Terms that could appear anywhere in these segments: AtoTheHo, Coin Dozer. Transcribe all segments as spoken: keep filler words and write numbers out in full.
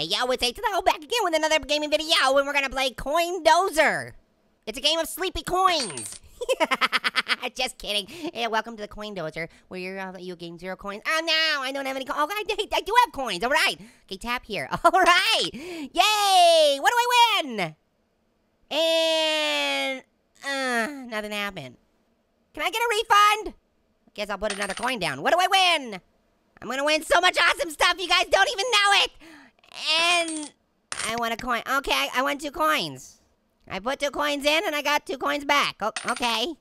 Hey yo, it's AtoTheHo back again with another gaming video, and we're gonna play Coin Dozer. It's a game of sleepy coins. Just kidding. Hey, welcome to the Coin Dozer, where you're, uh, you gain zero coins. Oh no, I don't have any coins. Oh, I, I do have coins, all right. Okay, tap here, all right. Yay, what do I win? And, uh, nothing happened. Can I get a refund? I guess I'll put another coin down. What do I win? I'm gonna win so much awesome stuff, you guys don't even know it. And I want a coin. Okay, I want two coins. I put two coins in and I got two coins back. Oh, okay.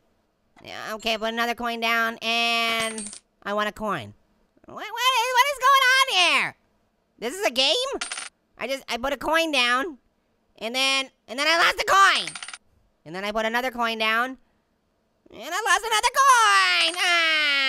Yeah, okay, I put another coin down and I want a coin. What, what, is, what is going on here? This is a game? I just, I put a coin down and then, and then I lost a coin. And then I put another coin down and I lost another coin. Ah.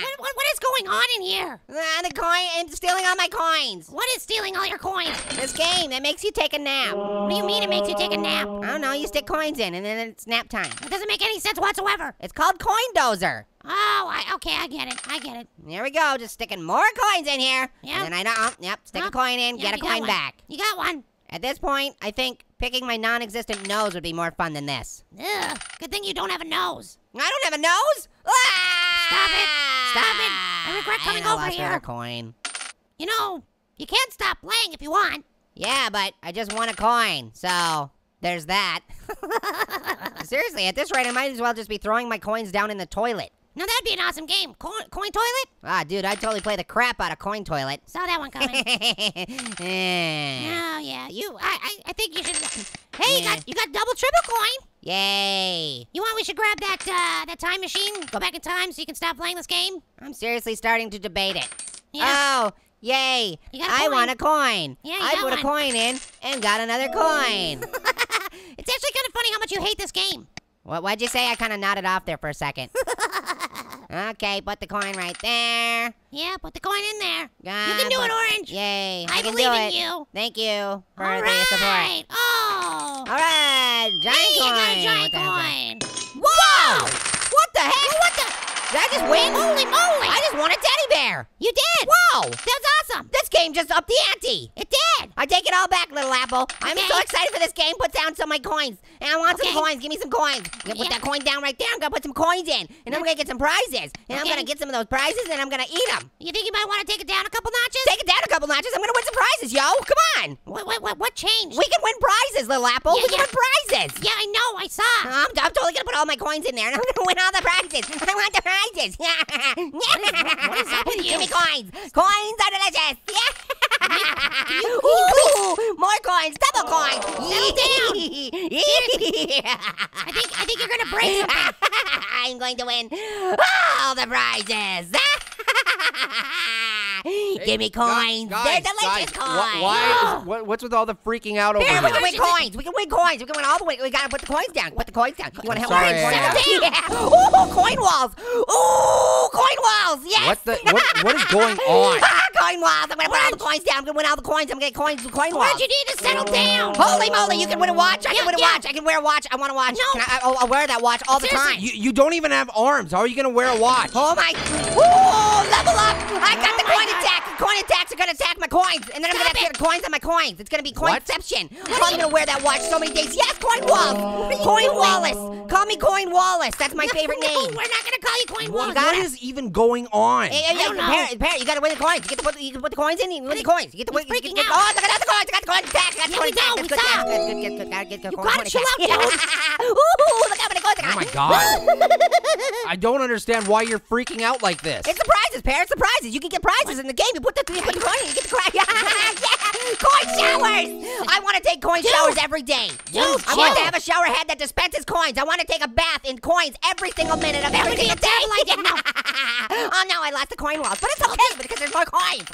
What, what, what is going on in here? Ah, the coin and stealing all my coins. What is stealing all your coins? This game that makes you take a nap. What do you mean it makes you take a nap? I don't know. You stick coins in, and then it's nap time. That doesn't make any sense whatsoever. It's called Coin Dozer. Oh, I, okay, I get it. I get it. There we go. Just sticking more coins in here. Yeah. And then I don't. Oh, yep. Stick oh. a coin in. Yep, get a coin back. You got one. At this point, I think picking my non-existent nose would be more fun than this. Ugh, good thing you don't have a nose. I don't have a nose? Ah! Stop it, stop it. I regret coming I over lost here. Coin. You know, you can't stop playing if you want. Yeah, but I just want a coin, so there's that. Seriously, at this rate, I might as well just be throwing my coins down in the toilet. No, that'd be an awesome game. Coin, coin toilet? Ah, dude, I'd totally play the crap out of Coin Toilet. Saw that one coming. yeah. No, yeah, you, I, I, I think you should. Hey, yeah. you got, you got double, triple coin. Yay. You want we should grab that, uh, that time machine? Go back in time so you can stop playing this game? I'm seriously starting to debate it. Yeah. Oh, yay. You got a I coin. want a coin. Yeah, you I got put one. a coin in and got another coin. It's actually kind of funny how much you hate this game. What, what'd you say? I kind of nodded off there for a second. Okay, put the coin right there. Yeah, put the coin in there. God, you can do it, Orange. Yay, I, I believe do in it. you. Thank you for All the right. support. Oh. All right, giant hey, coin. Hey, you got a giant what coin. Whoa! What the heck? What the? Did I just win? Holy moly! I just won a teddy bear. You did. Whoa! That's awesome. This game just upped the ante. It did. I take it all back, little apple. Okay. I'm so excited for this game. Put down some of my coins. And I want okay. some coins. Give me some coins. I'm gonna put yeah. that coin down right there. I'm gonna put some coins in. And I'm gonna get some prizes. And okay. I'm gonna get some of those prizes and I'm gonna eat them. You think you might wanna take it down a couple notches? Take it down a couple notches. I'm gonna win some prizes, yo. Come on. What, what, what, what changed? We can win prizes, little apple. Yeah, we can yeah. win prizes. Yeah, I know. I saw. I'm, I'm totally gonna put all my coins in there and I'm gonna win all the prizes. I want the prizes. What is up with you? Give me coins. Coins are delicious. Yeah. Can you, can you Ooh, more coins, double coins. Settle down. I think I think you're gonna break something. I'm going to win all the prizes. Hey, give me coins. Guys, They're delicious guys, coins. Wh why? Oh. Is, what, what's with all the freaking out over yeah, here? We can win coins. We can win coins. We can win all the way. We gotta put the coins down. Put the coins down. You wanna help me? Yeah. Ooh, coin walls. Ooh, coin walls. Yes. What the? What, what is going on? Coin walls. I'm gonna Orange. put all the coins down. I'm gonna win all the coins. I'm gonna get coins with coin walls. Orange, you need to settle down. Holy moly! You can win a watch. I yeah, can win a yeah. watch. I can wear a watch. I want a watch. No. Can I, I, I'll wear that watch all Seriously. the time. You, you don't even have arms. How are you gonna wear a watch? Oh my! Ooh, level up. I got the coin. Attack. Coin attacks are gonna attack my coins, and then Stop I'm gonna have to get coins on my coins. It's gonna be coinception. Oh, I'm gonna wear that watch so many days. Yes, Coin Walls. Coin Wallace. Call me Coin Wallace. That's my no, favorite no, name. We're not gonna call you Coin Wallace. What is even going on? Hey, hey, I don't know. Parent, parent, you gotta win the coins. You, get to put, you can put the coins in. You win the coins. You get the coins. You get the, oh, I got the coins. I got the coins. Attack. I got the coin attack. That's good. That's good. That's good. That's good. That's good. You gotta chill out, dude. Ooh, look how many coins I got. Oh my god. I don't understand why you're freaking out like this. It's the prizes, parents. The prizes. You can get prizes in the game. You put the three coin in, you get the coin. Yeah, coin showers. I want to take coin Dude. showers every day. Dude, I want to have a shower head that dispenses coins. I want to take a bath in coins every single minute of every single day. I didn't know. Oh no, I lost the coin walls, but it's okay because there's more coins.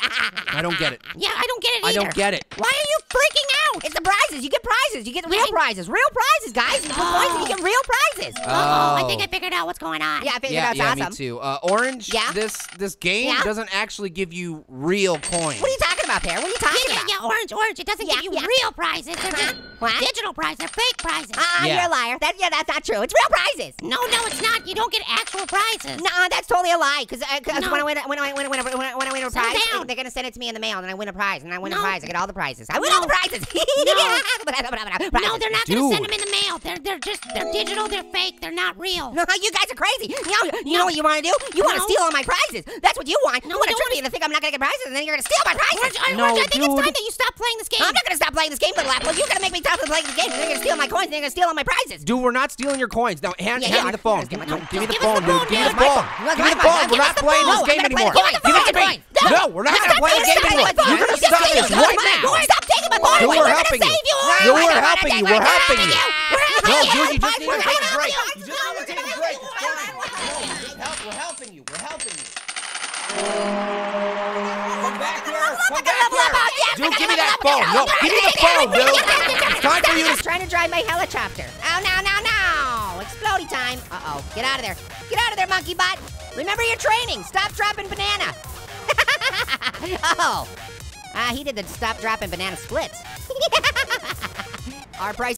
I don't get it. Yeah, I don't get it either. I don't get it. Why are you freaking out? It's the prizes. You get prizes. You get real prizes. Real prizes, guys. You put coins and you get real prizes. Oh. Uh-oh, I think I figured out what's going on. Yeah, I figured yeah, out. Yeah, awesome. me too. Uh, Orange. Yeah. This this game yeah. doesn't actually give you real coins. What are you talking about, Pear? What are you talking yeah, about? Yeah, yeah, Orange, Orange. It doesn't yeah, give you yeah. real prizes. They're not What? Digital prizes are fake prizes. Uh-uh, yeah. You're a liar. That, yeah, that's not true. It's real prizes. No, no, it's not. You don't get actual prizes. Nuh-uh, that's totally a lie. Because uh, no. when, when, when, when, when, when I win a prize, down. They're going to send it to me in the mail, and I win a prize, and I win no. a prize. I get all the prizes. I win no. all the prizes. no. prizes. No, they're not going to send them in the mail. They're, they're just, they're digital, they're fake, they're not real. No, you guys are crazy. You know, you no. know what you want to do? You no. want to steal all my prizes. That's what you want. No, you want to trick me into think I'm not going to get prizes, and then you're going to steal my prizes. Orange, no, Orange, I think dude. it's time that you stop playing this game. I'm not going to stop playing this game for the lap. Well, you're going to make me stop playing this game. They're going to steal my coins, they're going to steal all my prizes. Dude, we're not stealing your coins. Now, hand, yeah, hand yeah, me the phone. Give me the phone, dude. Give me the phone. Give me the phone. We're not playing this game anymore. Give it to me. No, we're not going to play this game anymore. You're going to stop this right now. Stop taking my phone away. We're going to save you. We're helping you. We're helping you. No, dude, you just need to take a break. You just need to take a break. We're helping you. We're helping you. Come back here. Come back here. Dude, give me that phone. No, give me the phone, dude. It's time for you to... I'm trying to drive my helicopter. Oh, no, no, no. Explodey time. Uh-oh. Get out of there. Get out of there, monkey bot. Remember your training. Stop, dropping, banana. Oh. Ah, uh, he did the stop, dropping, banana splits. Our price